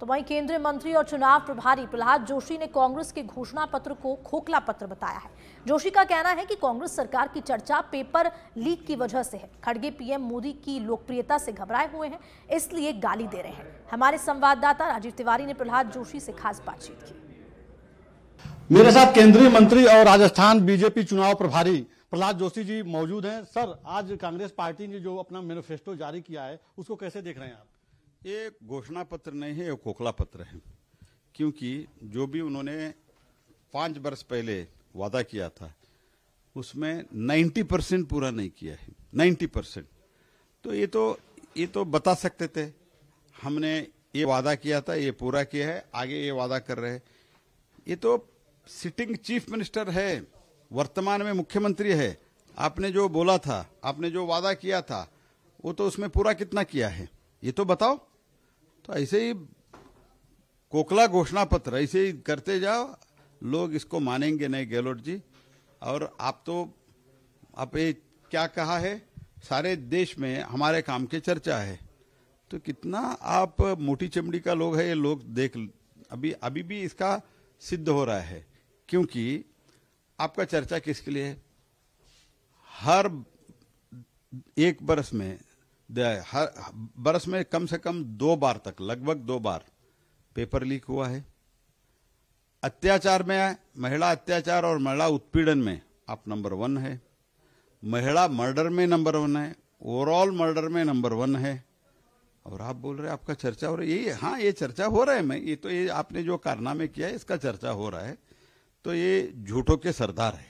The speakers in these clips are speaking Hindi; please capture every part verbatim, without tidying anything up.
तो वहीं केंद्रीय मंत्री और चुनाव प्रभारी प्रहलाद जोशी ने कांग्रेस के घोषणा पत्र को खोखला पत्र बताया है। जोशी का कहना है कि कांग्रेस सरकार की चर्चा पेपर लीक की वजह से है। खड़गे पीएम मोदी की लोकप्रियता से घबराए हुए हैं, इसलिए गाली दे रहे हैं। हमारे संवाददाता राजीव तिवारी ने प्रहलाद जोशी से खास बातचीत की। मेरे साथ केंद्रीय मंत्री और राजस्थान बीजेपी चुनाव प्रभारी प्रहलाद जोशी जी मौजूद हैं। सर, आज कांग्रेस पार्टी ने जो अपना मैनिफेस्टो जारी किया है, उसको कैसे देख रहे हैं आप? ये घोषणा पत्र नहीं है, ये खोखला पत्र है, क्योंकि जो भी उन्होंने पांच वर्ष पहले वादा किया था उसमें नब्बे परसेंट पूरा नहीं किया है। नब्बे परसेंट तो ये तो ये तो बता सकते थे, हमने ये वादा किया था, ये पूरा किया है, आगे ये वादा कर रहे हैं। ये तो सिटिंग चीफ मिनिस्टर है, वर्तमान में मुख्यमंत्री है। आपने जो बोला था, आपने जो वादा किया था, वो तो उसमें पूरा कितना किया है ये तो बताओ। तो ऐसे ही कोकला घोषणा पत्र ऐसे ही करते जाओ, लोग इसको मानेंगे नहीं गहलोत जी। और आप तो आप ये क्या कहा है, सारे देश में हमारे काम की चर्चा है, तो कितना आप मोटी चमड़ी का लोग है। ये लोग देख अभी अभी भी इसका सिद्ध हो रहा है, क्योंकि आपका चर्चा किसके लिए है? हर एक बरस में हर बरस में कम से कम दो बार तक लगभग दो बार पेपर लीक हुआ है। अत्याचार में महिला अत्याचार और महिला उत्पीड़न में आप नंबर वन है, महिला मर्डर में नंबर वन है, ओवरऑल मर्डर में नंबर वन है, और आप बोल रहे आपका चर्चा हो रहा है। यही हाँ, ये चर्चा हो रहा है। मैं ये तो ये आपने जो कारनामे किया है इसका चर्चा हो रहा है, तो ये झूठों के सरदार है।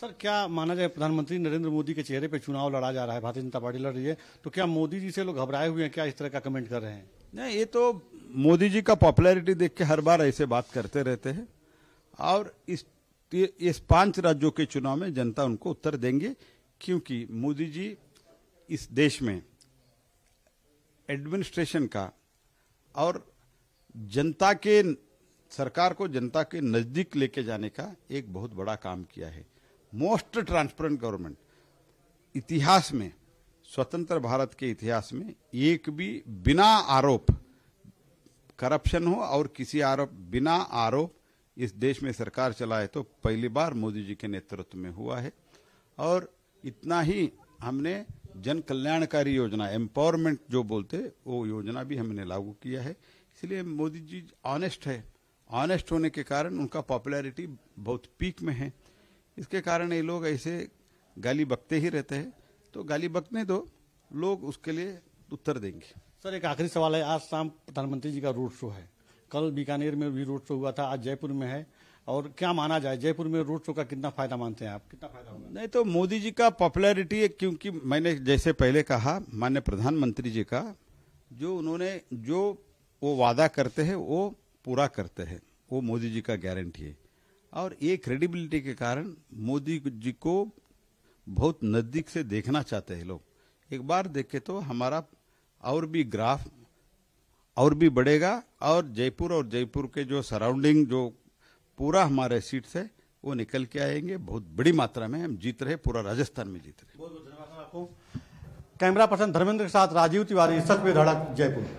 सर, क्या माना जाए, प्रधानमंत्री नरेंद्र मोदी के चेहरे पे चुनाव लड़ा जा रहा है, भारतीय जनता पार्टी लड़ रही है, तो क्या मोदी जी से लोग घबराए हुए हैं? क्या इस तरह का कमेंट कर रहे हैं? नहीं, ये तो मोदी जी का पॉपुलैरिटी देख के हर बार ऐसे बात करते रहते हैं, और इस इस पांच राज्यों के चुनाव में जनता उनको उत्तर देंगे, क्योंकि मोदी जी इस देश में एडमिनिस्ट्रेशन का और जनता के सरकार को जनता के नजदीक लेके जाने का एक बहुत बड़ा काम किया है। मोस्ट ट्रांसपेरेंट गवर्नमेंट इतिहास में, स्वतंत्र भारत के इतिहास में एक भी बिना आरोप करप्शन हो और किसी आरोप बिना आरोप इस देश में सरकार चलाए तो पहली बार मोदी जी के नेतृत्व में हुआ है। और इतना ही हमने जन कल्याणकारी योजना, एम्पावरमेंट जो बोलते, वो योजना भी हमने लागू किया है। इसलिए मोदी जी ऑनेस्ट है, ऑनेस्ट होने के कारण उनका पॉपुलैरिटी बहुत पीक में है, इसके कारण ये लोग ऐसे गाली बकते ही रहते हैं। तो गाली बकने दो, लोग उसके लिए उत्तर देंगे। सर, एक आखिरी सवाल है। आज शाम प्रधानमंत्री जी का रोड शो है, कल बीकानेर में भी रोड शो हुआ था, आज जयपुर में है, और क्या माना जाए, जयपुर में रोड शो का कितना फायदा मानते हैं आप? कितना फायदा होगा? नहीं तो मोदी जी का पॉपुलैरिटी, क्योंकि मैंने जैसे पहले कहा, माननीय प्रधानमंत्री जी का जो उन्होंने जो वो वादा करते हैं वो पूरा करते हैं, वो मोदी जी का गारंटी है। और ये क्रेडिबिलिटी के कारण मोदी जी को बहुत नजदीक से देखना चाहते हैं लोग। एक बार देखे तो हमारा और भी ग्राफ और भी बढ़ेगा, और जयपुर और जयपुर के जो सराउंडिंग जो पूरा हमारे सीट से वो निकल के आएंगे, बहुत बड़ी मात्रा में हम जीत रहे, पूरा राजस्थान में जीत रहे। बहुत बहुत धन्यवाद आपको। कैमरा पर्सन धर्मेंद्र के साथ राजीव तिवारी, सच में धड़क, जयपुर।